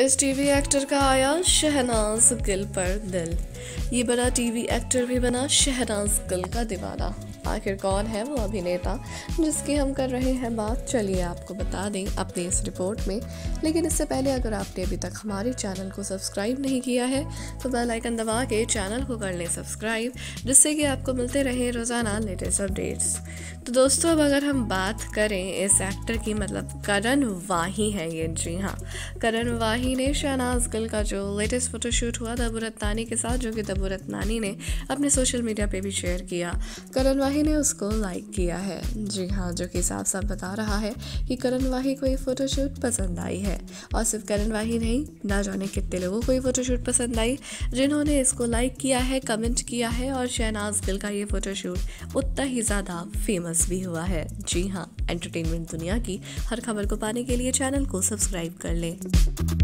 इस TV actor का आया शहनाज गिल पर दिल। ये बड़ा टीवी एक्टर भी बना शहनाज गिल का दीवाना। आखिर कौन है वो अभिनेता जिसकी हम कर रहे हैं बात, चलिए आपको बता दें अपनी इस रिपोर्ट में। लेकिन इससे पहले अगर आपने अभी तक हमारे चैनल को सब्सक्राइब नहीं किया है तो बेल आइकन दबा के चैनल को कर लें सब्सक्राइब, जिससे कि आपको मिलते रहें रोज़ाना लेटेस्ट अपडेट्स। तो दोस्तों, अब अगर हम बात करें इस एक्टर की, मतलब करण वाही है ये, जी हाँ, करण वाही ने शहनाज गिल का जो लेटेस्ट फ़ोटोशूट हुआ दब्बू रत्नानी के साथ, जो कि दब्बू रत्नानी ने अपने सोशल मीडिया पर भी शेयर किया, करण वाही ने उसको लाइक किया है। जी हाँ, जो कि साफ साफ बता रहा है कि करण वाही को ये फ़ोटोशूट पसंद आई है। और सिर्फ करण वाही नहीं, ना जाने कितने लोगों को ये फ़ोटोशूट पसंद आई जिन्होंने इसको लाइक किया है, कमेंट किया है, और शहनाज गिल का ये फ़ोटोशूट उतना ही ज़्यादा फेमस भी हुआ है। जी हाँ, एंटरटेनमेंट दुनिया की हर खबर को पाने के लिए चैनल को सब्सक्राइब कर लें।